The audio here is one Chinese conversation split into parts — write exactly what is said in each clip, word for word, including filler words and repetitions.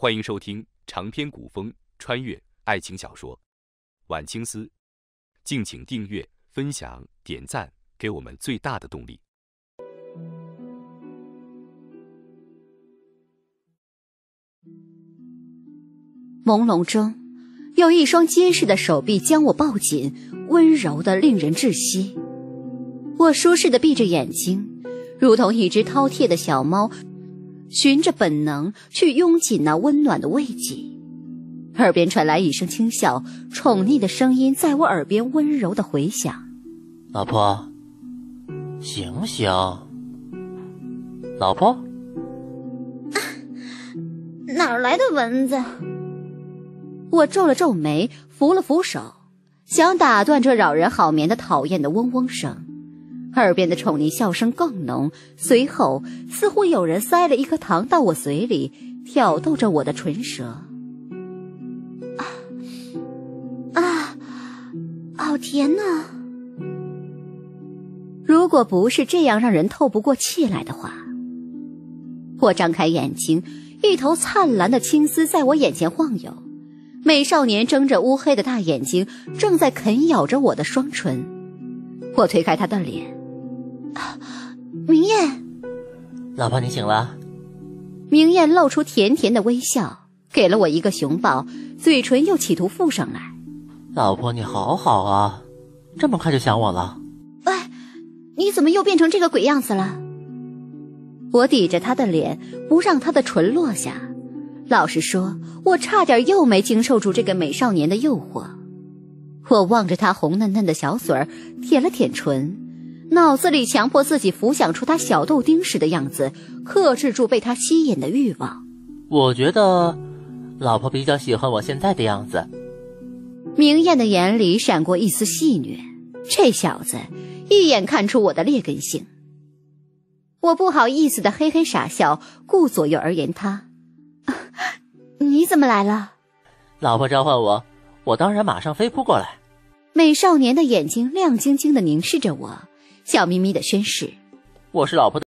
欢迎收听长篇古风穿越爱情小说《晚清丝》，敬请订阅、分享、点赞，给我们最大的动力。朦胧中，有一双结实的手臂将我抱紧，温柔的令人窒息。我舒适的闭着眼睛，如同一只饕餮的小猫，循着本能去拥紧那温暖的慰藉。耳边传来一声轻笑，宠溺的声音在我耳边温柔的回响：“老婆，醒醒，老婆。”啊，哪儿来的蚊子？我皱了皱眉，扶了扶手，想打断这扰人好眠的讨厌的嗡嗡声。耳边的宠溺笑声更浓，随后似乎有人塞了一颗糖到我嘴里，挑逗着我的唇舌。啊啊，好甜啊！如果不是这样让人透不过气来的话，我张开眼睛，一头灿烂的青丝在我眼前晃悠，美少年睁着乌黑的大眼睛，正在啃咬着我的双唇。我推开他的脸：“啊，明艳，老婆你醒了。”明艳露出甜甜的微笑，给了我一个熊抱，嘴唇又企图附上来：“老婆你好好啊，这么快就想我了。”“喂，你怎么又变成这个鬼样子了？”我抵着他的脸，不让他的唇落下。老实说，我差点又没经受住这个美少年的诱惑。我望着他红嫩嫩的小嘴儿，舔了舔唇，脑子里强迫自己浮想出他小豆丁时的样子，克制住被他吸引的欲望。“我觉得老婆比较喜欢我现在的样子。”明艳的眼里闪过一丝戏谑，这小子一眼看出我的劣根性。我不好意思的嘿嘿傻笑，顾左右而言他：“你怎么来了？”“老婆召唤我，我当然马上飞扑过来。”美少年的眼睛亮晶晶的凝视着我，笑眯眯的宣誓：“我是老婆的。”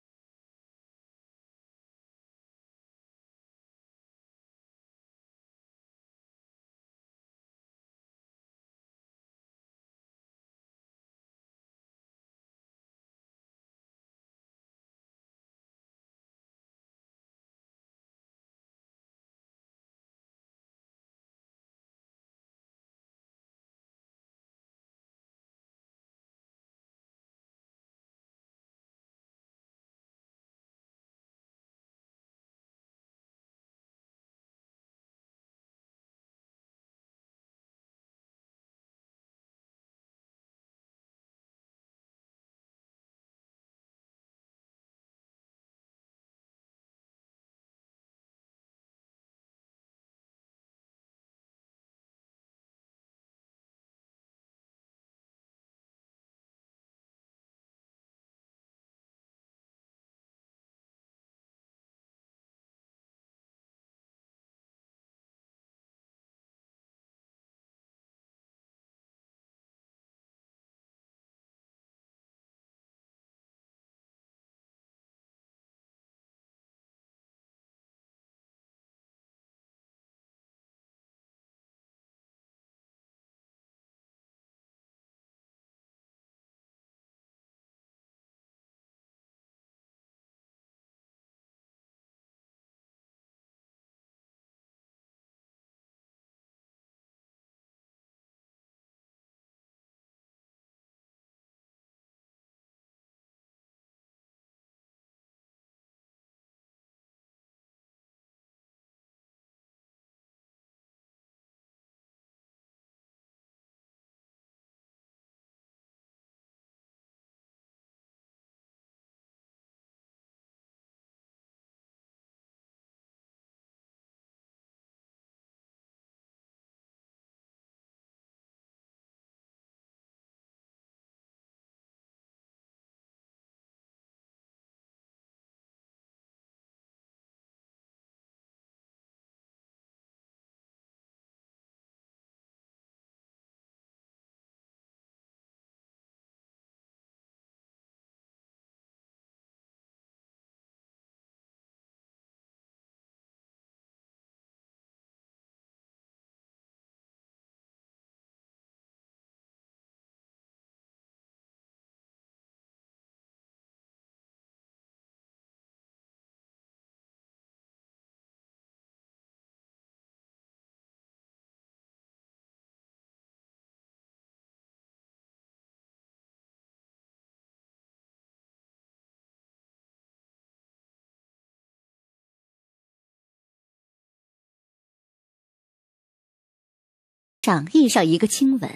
上印上一个亲吻。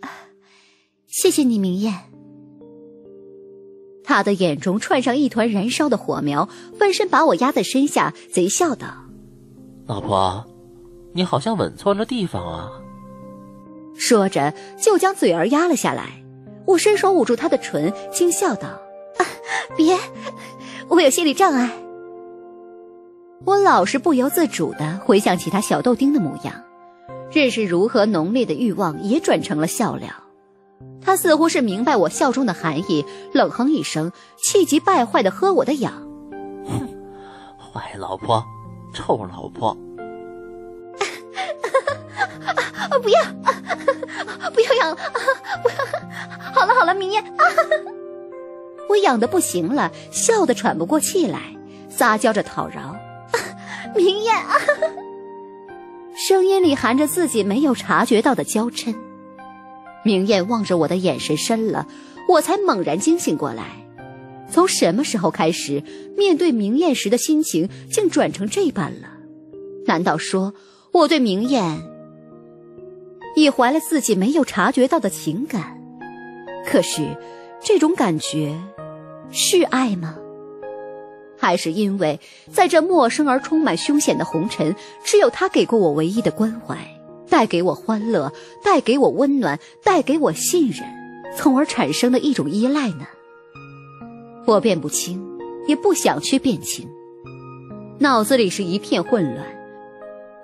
啊，谢谢你，明艳。他的眼中窜上一团燃烧的火苗，翻身把我压在身下，贼笑道：“老婆，你好像吻错了地方啊。”说着就将嘴儿压了下来。我伸手捂住他的唇，轻笑道：“啊，别，我有心理障碍。”我老是不由自主地回想起他小豆丁的模样，任是如何浓烈的欲望也转成了笑料。他似乎是明白我笑中的含义，冷哼一声，气急败坏地喝我的痒。哼，坏老婆，臭老婆！不要，不要痒了，不要！好了好了，明艳，我痒得不行了，笑得喘不过气来，撒娇着讨饶。明艳啊，声音里含着自己没有察觉到的娇嗔。明艳望着我的眼神深了，我才猛然惊醒过来。从什么时候开始，面对明艳时的心情竟转成这般了？难道说我对明艳已怀了自己没有察觉到的情感？可是这种感觉是爱吗？还是因为在这陌生而充满凶险的红尘，只有他给过我唯一的关怀，带给我欢乐，带给我温暖，带给我信任，从而产生的一种依赖呢？我辨不清，也不想去辨清，脑子里是一片混乱。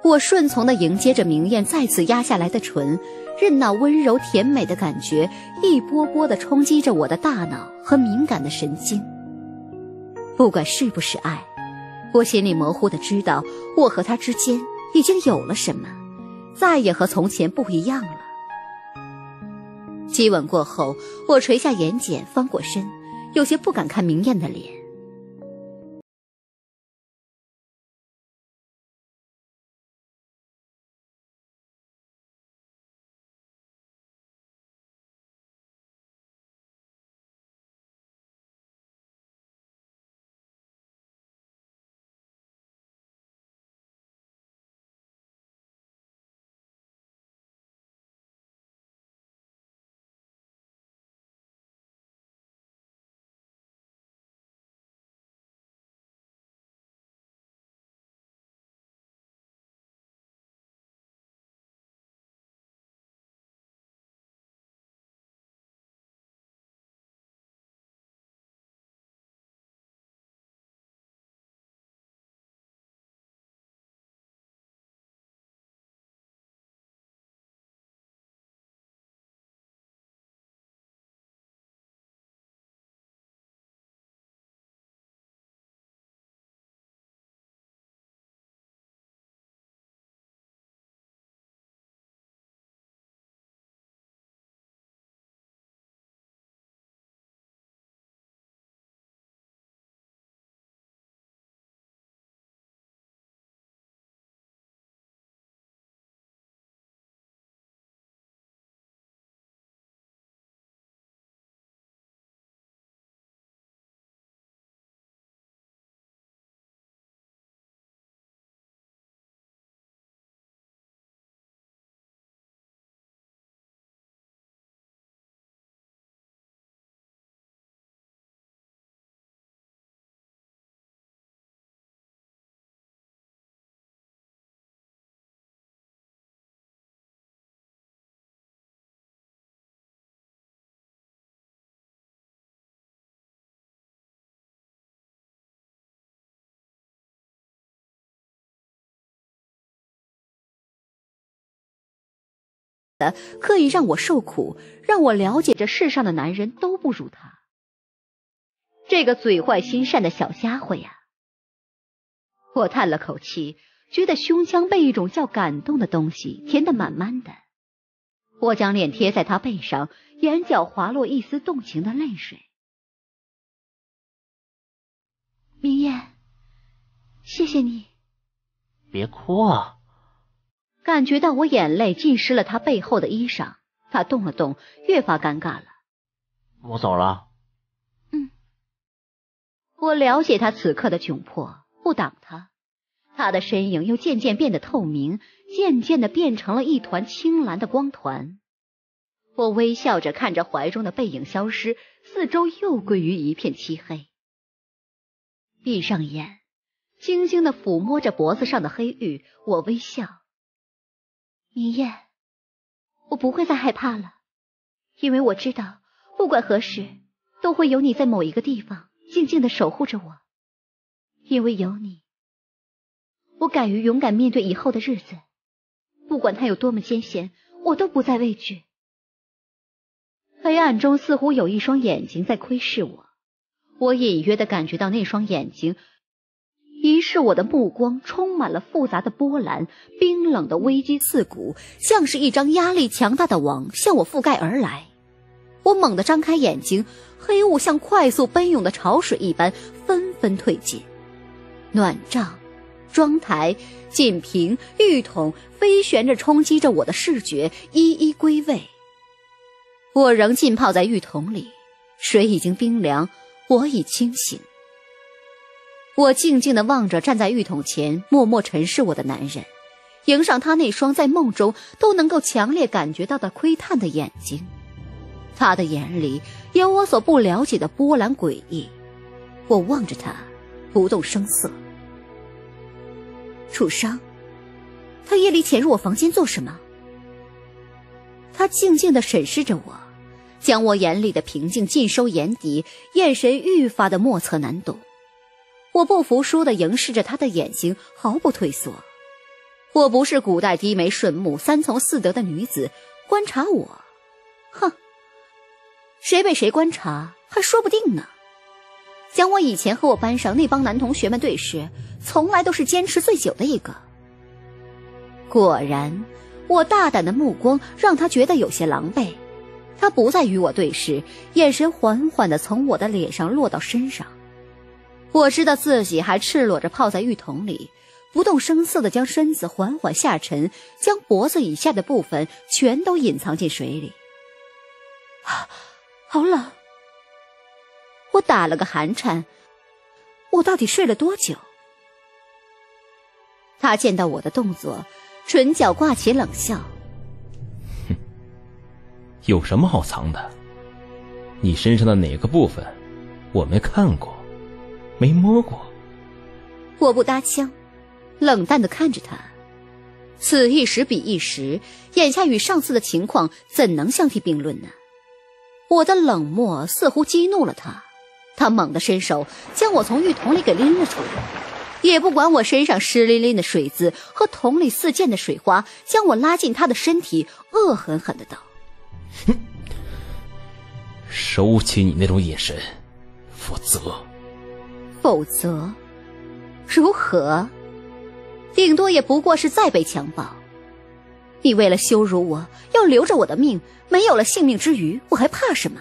我顺从地迎接着明艳再次压下来的唇，任那温柔甜美的感觉一波波地冲击着我的大脑和敏感的神经。不管是不是爱，我心里模糊地知道，我和他之间已经有了什么，再也和从前不一样了。激吻过后，我垂下眼睑，翻过身，有些不敢看明艳的脸。刻意让我受苦，让我了解这世上的男人都不如他，这个嘴坏心善的小家伙呀！我叹了口气，觉得胸腔被一种叫感动的东西填得满满的。我将脸贴在他背上，眼角滑落一丝动情的泪水。明艳，谢谢你。别哭啊。感觉到我眼泪浸湿了他背后的衣裳，他动了动，越发尴尬了。我走了。嗯。我了解他此刻的窘迫，不挡他。他的身影又渐渐变得透明，渐渐的变成了一团青蓝的光团。我微笑着看着怀中的背影消失，四周又归于一片漆黑。闭上眼，轻轻的抚摸着脖子上的黑玉，我微笑。明夜，我不会再害怕了，因为我知道，不管何时，都会有你在某一个地方静静的守护着我。因为有你，我敢于勇敢面对以后的日子，不管它有多么艰险，我都不再畏惧。黑暗中似乎有一双眼睛在窥视我，我隐约的感觉到那双眼睛，于是我的目光充满了复杂的波澜，冰冷的危机刺骨，像是一张压力强大的网向我覆盖而来。我猛地张开眼睛，黑雾像快速奔涌的潮水一般纷纷退进，暖帐、妆台、锦瓶、玉桶飞旋着冲击着我的视觉，一一归位。我仍浸泡在浴桶里，水已经冰凉，我已清醒。我静静地望着站在浴桶前默默沉视我的男人，迎上他那双在梦中都能够强烈感觉到的窥探的眼睛，他的眼里有我所不了解的波澜诡异。我望着他，不动声色。楚商，他夜里潜入我房间做什么？他静静地审视着我，将我眼里的平静尽收眼底，眼神愈发的莫测难懂。我不服输地凝视着他的眼睛，毫不退缩。我不是古代低眉顺目、三从四德的女子，观察我，哼，谁被谁观察还说不定呢。将我以前和我班上那帮男同学们对视，从来都是坚持最久的一个。果然，我大胆的目光让他觉得有些狼狈。他不再与我对视，眼神缓缓地从我的脸上落到身上。我知道自己还赤裸着泡在浴桶里，不动声色地将身子缓缓下沉，将脖子以下的部分全都隐藏进水里。啊，好冷！我打了个寒颤，我到底睡了多久？他见到我的动作，唇角挂起冷笑：“哼，有什么好藏的？你身上的哪个部分，我没看过？”没摸过。我不搭腔，冷淡地看着他。此一时彼一时，眼下与上次的情况怎能相提并论呢？我的冷漠似乎激怒了他，他猛地伸手将我从浴桶里给拎了出来，也不管我身上湿淋淋的水渍和桶里四溅的水花，将我拉进他的身体，恶狠狠地道：“哼，收起你那种眼神，否则……”否则如何？顶多也不过是再被强暴。你为了羞辱我，要留着我的命，没有了性命之余，我还怕什么？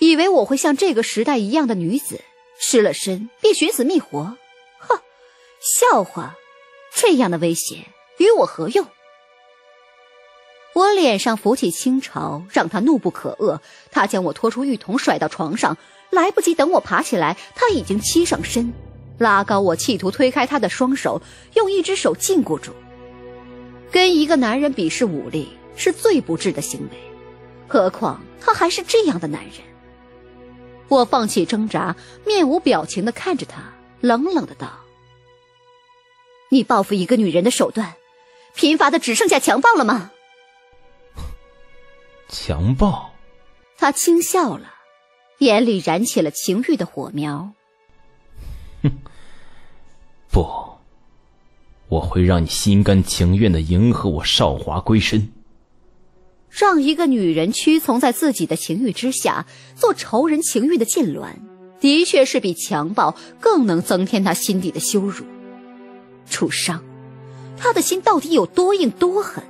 以为我会像这个时代一样的女子，失了身便寻死觅活？哼，笑话！这样的威胁与我何用？我脸上浮起清潮，让他怒不可遏。他将我拖出浴桶，甩到床上。来不及等我爬起来，他已经欺上身，拉高我，企图推开他的双手，用一只手禁锢住。跟一个男人比试武力是最不智的行为，何况他还是这样的男人。我放弃挣扎，面无表情地看着他，冷冷地道：“你报复一个女人的手段，贫乏的只剩下强暴了吗？”强暴？他轻笑了，眼里燃起了情欲的火苗。哼，不，我会让你心甘情愿地迎合我，少华归身。让一个女人屈从在自己的情欲之下，做仇人情欲的痉挛，的确是比强暴更能增添她心底的羞辱。楚商，她的心到底有多硬多狠？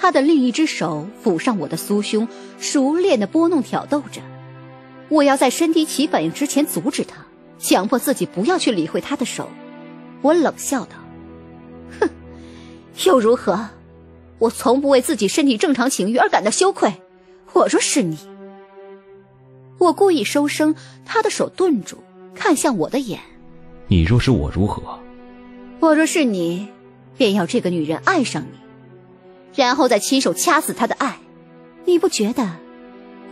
他的另一只手抚上我的酥胸，熟练地拨弄挑逗着。我要在身体起反应之前阻止他，强迫自己不要去理会他的手。我冷笑道：“哼，又如何？我从不为自己身体正常情欲而感到羞愧。我若是你……”我故意收声，他的手顿住，看向我的眼：“你若是我如何？”“我若是你，便要这个女人爱上你，然后再亲手掐死她的爱。你不觉得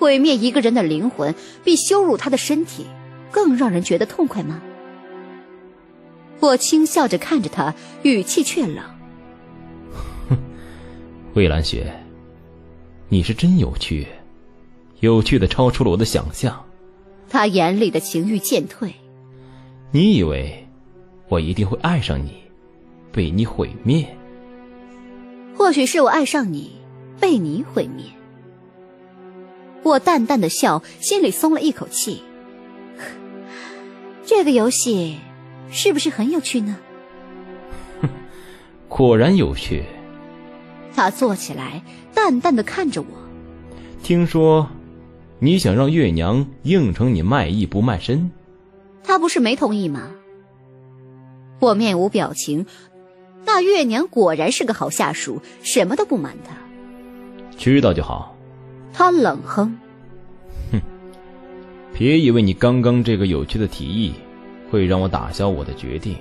毁灭一个人的灵魂比羞辱他的身体更让人觉得痛快吗？我轻笑着看着他，语气却冷。哼，魏兰雪，你是真有趣，有趣的超出了我的想象。他眼里的情欲渐退。你以为我一定会爱上你，被你毁灭？或许是我爱上你，被你毁灭。我淡淡的笑，心里松了一口气。这个游戏是不是很有趣呢？哼，果然有趣。他坐起来，淡淡的看着我。听说你想让月娘应承你卖艺不卖身？她不是没同意吗？我面无表情。那月娘果然是个好下属，什么都不瞒她。知道就好。他冷哼。哼，别以为你刚刚这个有趣的提议会让我打消我的决定，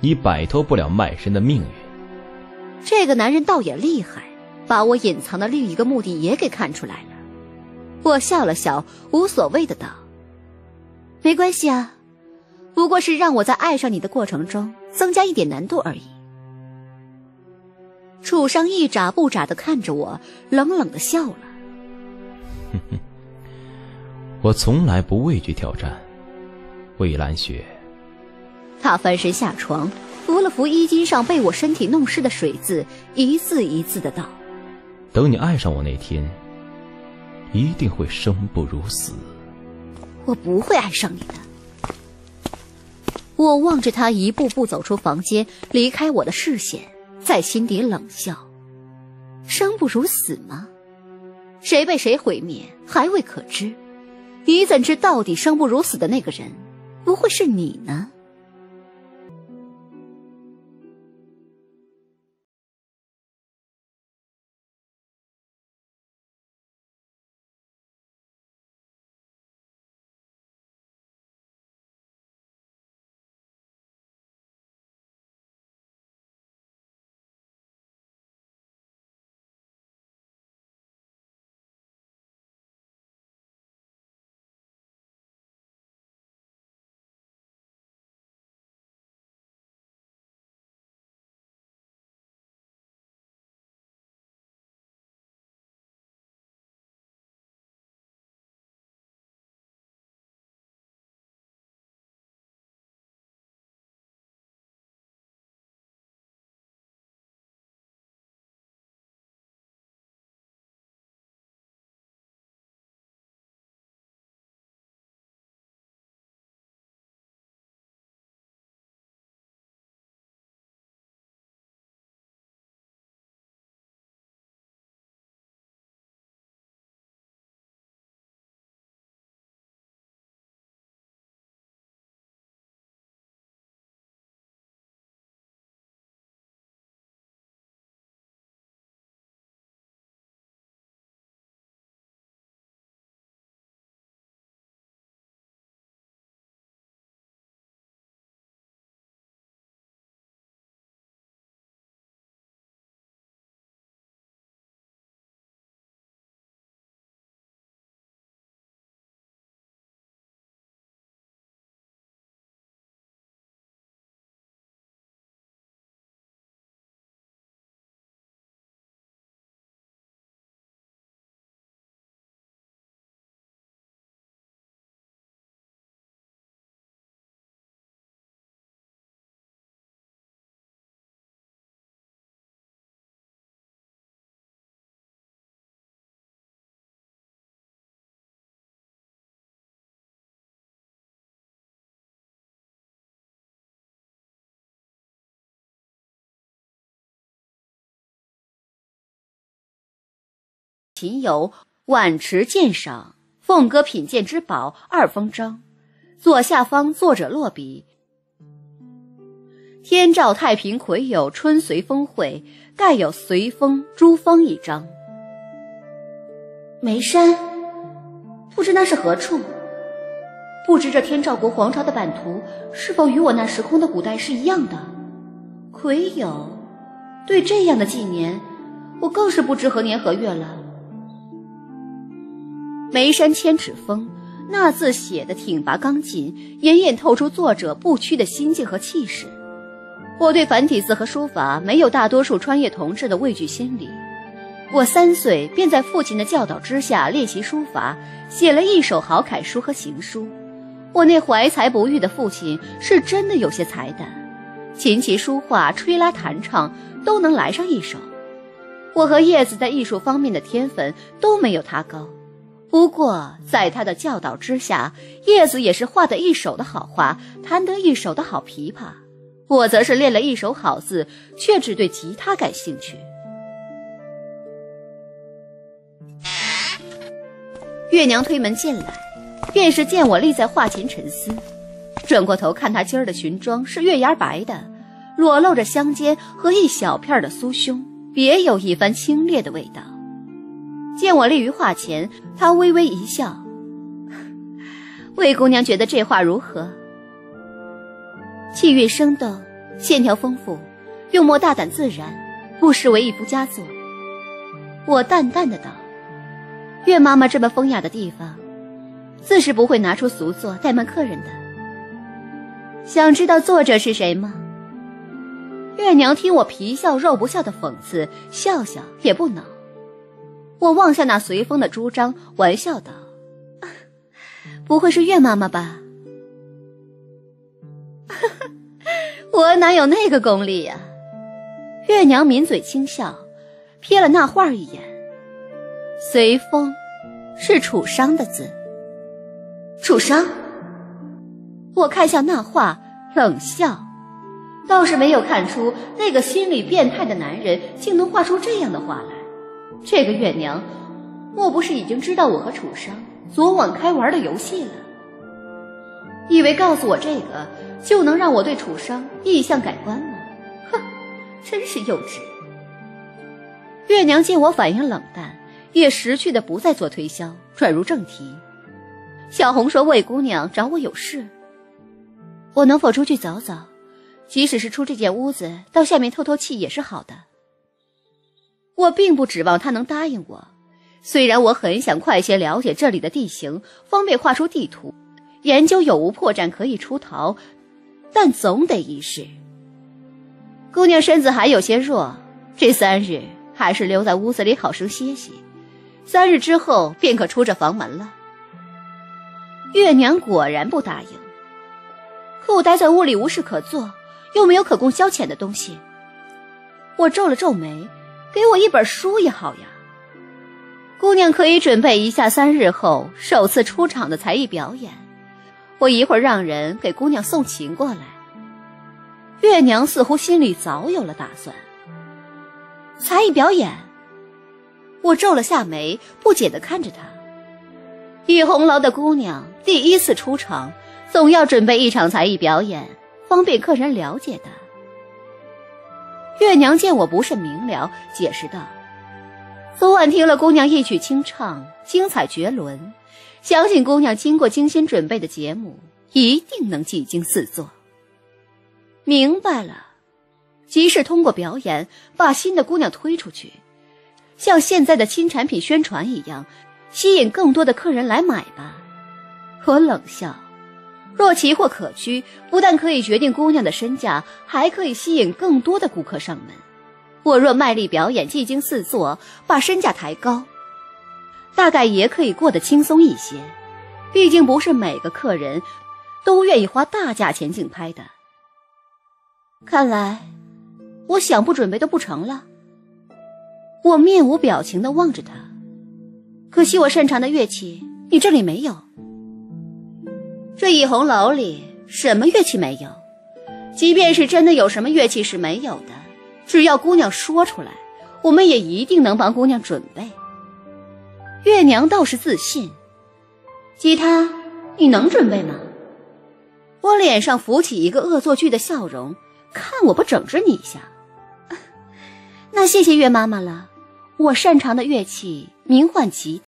你摆脱不了卖身的命运。这个男人倒也厉害，把我隐藏的另一个目的也给看出来了。我笑了笑，无所谓的道：没关系啊，不过是让我在爱上你的过程中增加一点难度而已。楚商一眨不眨的看着我，冷冷的笑了。哼哼，我从来不畏惧挑战，魏兰雪。他翻身下床，扶了扶衣襟上被我身体弄湿的水渍，一字一字的道：等你爱上我那天，一定会生不如死。我不会爱上你的。我望着他一步步走出房间，离开我的视线，在心底冷笑。生不如死吗？谁被谁毁灭还未可知，你怎知到底生不如死的那个人不会是你呢？秦游碗池鉴赏凤歌品鉴之宝二封章，左下方作者落笔。天照太平魁有春随风会，盖有随风珠峰一章。眉山，不知那是何处？不知这天照国皇朝的版图是否与我那时空的古代是一样的？魁有对这样的纪年，我更是不知何年何月了。眉山千尺峰那字写得挺拔刚劲，隐隐透出作者不屈的心境和气势。我对繁体字和书法没有大多数穿越同志的畏惧心理。我三岁便在父亲的教导之下练习书法，写了一手好楷书和行书。我那怀才不遇的父亲是真的有些才胆，琴棋书画、吹拉弹唱都能来上一手。我和叶子在艺术方面的天分都没有他高，不过在他的教导之下，叶子也是画得一手的好画，弹得一手的好琵琶。我则是练了一手好字，却只对吉他感兴趣。月娘推门进来，便是见我立在画前沉思，转过头看她今儿的裙装是月牙白的，裸露着香肩和一小片的酥胸，别有一番清冽的味道。见我立于画前，她微微一笑：“魏姑娘觉得这画如何？”气韵生动，线条丰富，用墨大胆自然，不失为一幅佳作。我淡淡的道：“岳妈妈这么风雅的地方，自是不会拿出俗作怠慢客人的。想知道作者是谁吗？”月娘听我皮笑肉不笑的讽刺，笑笑也不恼。我望向那随风的朱章，玩笑道：“啊，不会是岳妈妈吧？”“哈哈，我哪有那个功力呀？”月娘抿嘴轻笑，瞥了那画一眼。随风是楚商的字。楚商？我看向那画，冷笑，倒是没有看出那个心理变态的男人竟能画出这样的画来。这个月娘，莫不是已经知道我和楚商昨晚开玩的游戏了？以为告诉我这个，就能让我对楚商意向改观吗？哼，真是幼稚。月娘见我反应冷淡，也识趣的不再做推销，转入正题。小红说：“魏姑娘找我有事，我能否出去走走？即使是出这间屋子，到下面透透气也是好的。”我并不指望她能答应我，虽然我很想快些了解这里的地形，方便画出地图，研究有无破绽可以出逃，但总得一试。姑娘身子还有些弱，这三日还是留在屋子里好生歇息，三日之后便可出这房门了。月娘果然不答应，可我待在屋里无事可做，又没有可供消遣的东西。我皱了皱眉，给我一本书也好呀。姑娘可以准备一下三日后首次出场的才艺表演，我一会儿让人给姑娘送琴过来。月娘似乎心里早有了打算。才艺表演？我皱了下眉，不解地看着她。以红楼的姑娘第一次出场，总要准备一场才艺表演，方便客人了解的。月娘见我不甚明了，解释道：“昨晚听了姑娘一曲清唱，精彩绝伦，相信姑娘经过精心准备的节目，一定能技惊四座。”明白了，即是通过表演把新的姑娘推出去，像现在的新产品宣传一样，吸引更多的客人来买吧。我冷笑，若奇货可居，不但可以决定姑娘的身价，还可以吸引更多的顾客上门。我若卖力表演技惊四座，把身价抬高，大概也可以过得轻松一些，毕竟不是每个客人都愿意花大价钱竞拍的。看来我想不准备都不成了。我面无表情地望着他，可惜我擅长的乐器你这里没有。这倚红楼里什么乐器没有？即便是真的有什么乐器是没有的，只要姑娘说出来，我们也一定能帮姑娘准备。月娘倒是自信：“吉他你能准备吗？”我脸上浮起一个恶作剧的笑容，看我不整治你一下。那谢谢岳妈妈了，我擅长的乐器名唤吉他。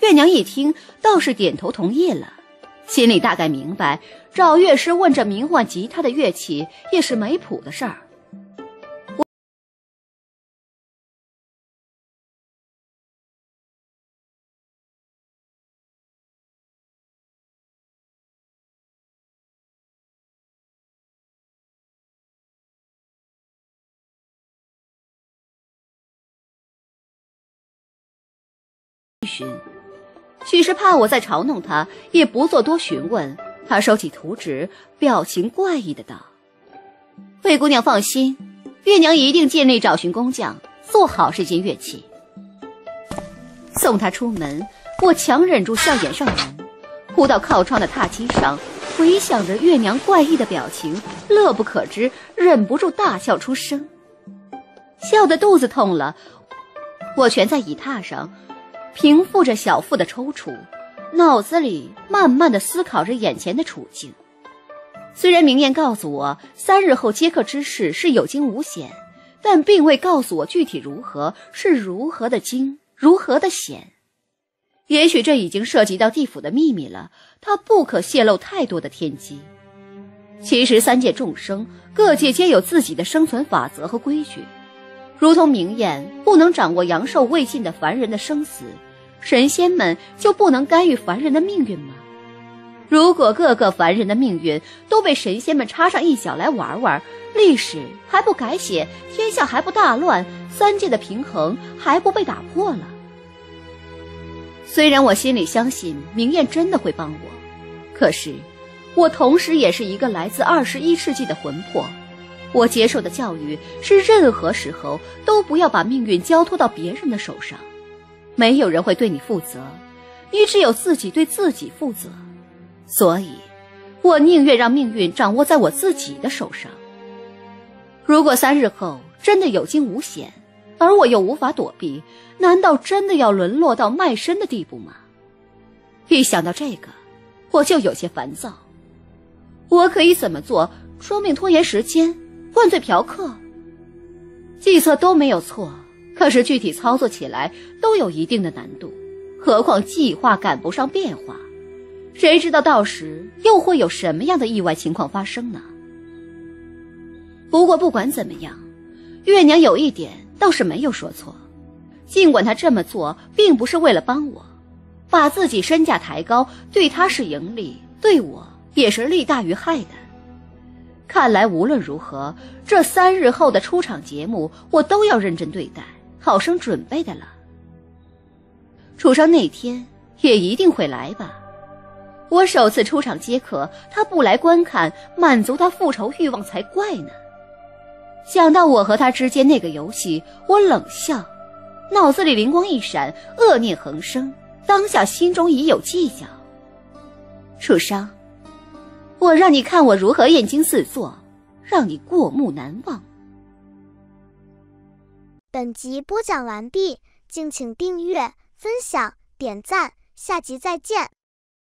月娘一听倒是点头同意了，心里大概明白找乐师问这名唤吉他的乐器也是没谱的事儿。许是怕我再嘲弄他，也不做多询问。他收起图纸，表情怪异的道：“魏姑娘放心，月娘一定尽力找寻工匠，做好这件乐器。”送他出门，我强忍住笑掩上门，扑到靠窗的榻基上，回想着月娘怪异的表情，乐不可支，忍不住大笑出声，笑得肚子痛了。我蜷在椅榻上，平复着小腹的抽搐，脑子里慢慢地思考着眼前的处境。虽然明艳告诉我三日后接客之事是有惊无险，但并未告诉我具体如何，是如何的惊，如何的险。也许这已经涉及到地府的秘密了，它不可泄露太多的天机。其实三界众生，各界皆有自己的生存法则和规矩，如同明艳不能掌握阳寿未尽的凡人的生死，神仙们就不能干预凡人的命运吗？如果各个凡人的命运都被神仙们插上一脚来玩玩，历史还不改写，天下还不大乱，三界的平衡还不被打破了？虽然我心里相信明艳真的会帮我，可是我同时也是一个来自二十一世纪的魂魄。我接受的教育是任何时候都不要把命运交托到别人的手上，没有人会对你负责，你只有自己对自己负责。所以我宁愿让命运掌握在我自己的手上。如果三日后真的有惊无险，而我又无法躲避，难道真的要沦落到卖身的地步吗？一想到这个，我就有些烦躁。我可以怎么做？说命拖延时间，灌醉嫖客，计策都没有错，可是具体操作起来都有一定的难度，何况计划赶不上变化，谁知道到时又会有什么样的意外情况发生呢？不过不管怎么样，月娘有一点倒是没有说错，尽管她这么做并不是为了帮我，把自己身价抬高，对她是盈利，对我也是利大于害的。看来无论如何，这三日后的出场节目我都要认真对待，好生准备的了。楚商那天也一定会来吧？我首次出场接客，他不来观看，满足他复仇欲望才怪呢。想到我和他之间那个游戏，我冷笑，脑子里灵光一闪，恶念横生，当下心中已有计较。楚商，我让你看我如何燕京四座，让你过目难忘。本集播讲完毕，敬请订阅、分享、点赞，下集再见。